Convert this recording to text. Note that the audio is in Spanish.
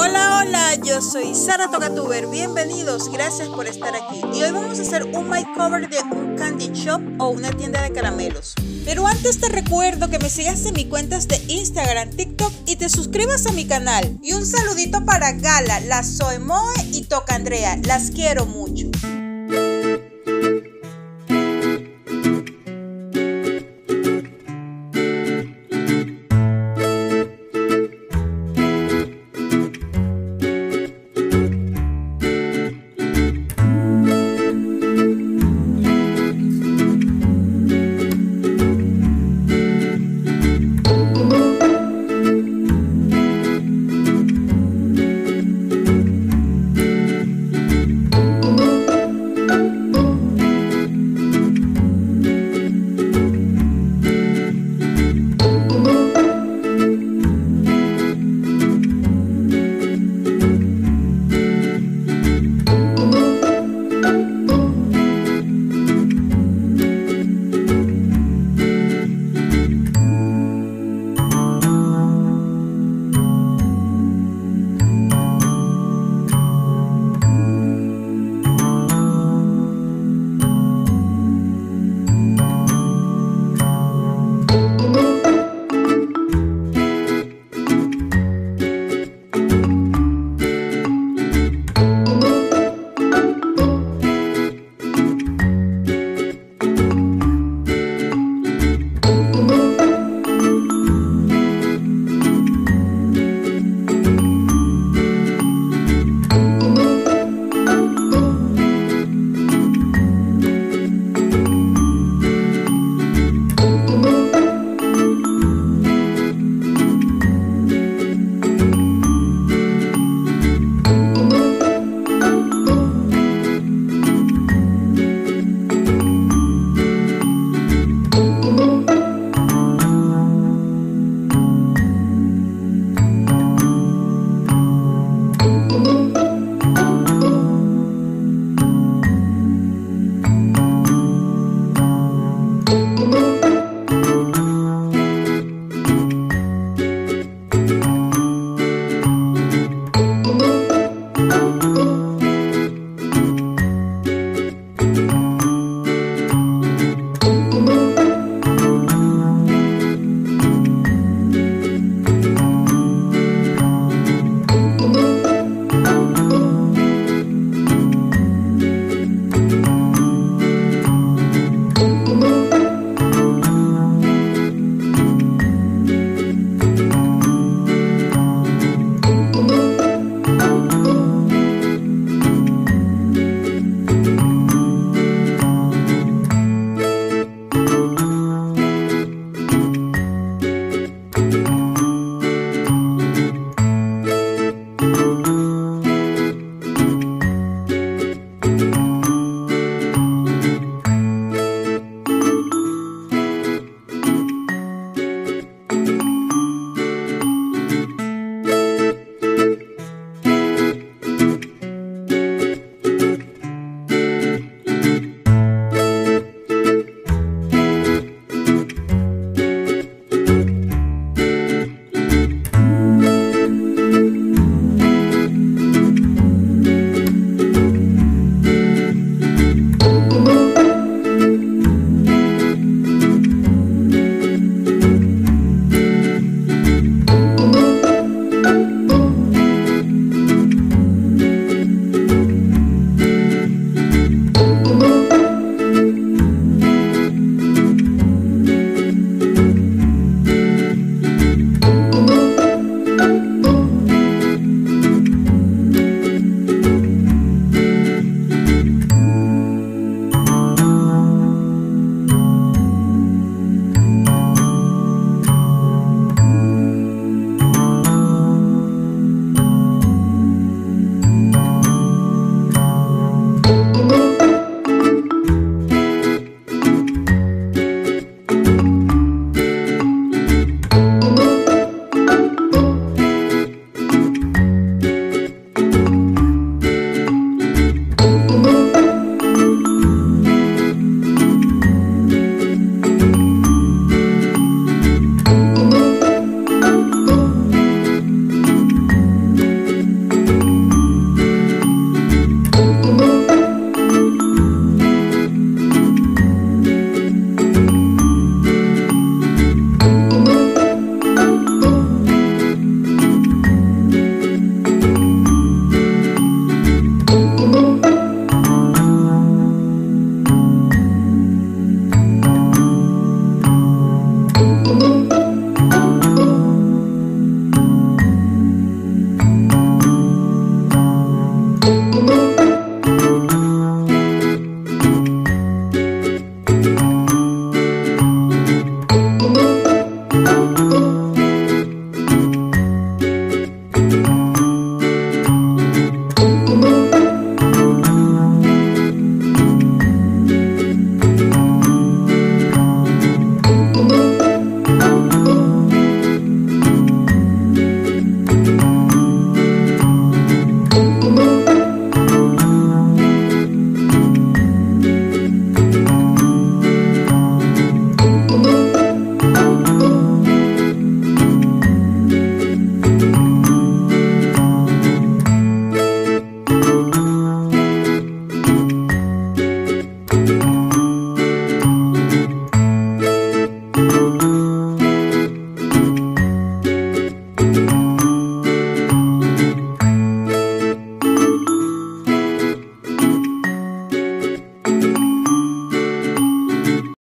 Hola, hola, yo soy Sara Tocatuber, bienvenidos, gracias por estar aquí. Y hoy vamos a hacer un makeover de un candy shop o una tienda de caramelos. Pero antes te recuerdo que me sigas en mis cuentas de Instagram, TikTok y te suscribas a mi canal. Y un saludito para Gala, la Soemoe y Tocandrea, las quiero mucho.